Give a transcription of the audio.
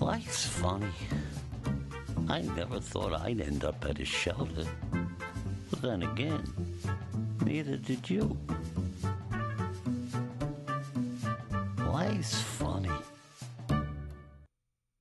Life's funny. I never thought I'd end up at a shelter. But then again, neither did you. Life's funny.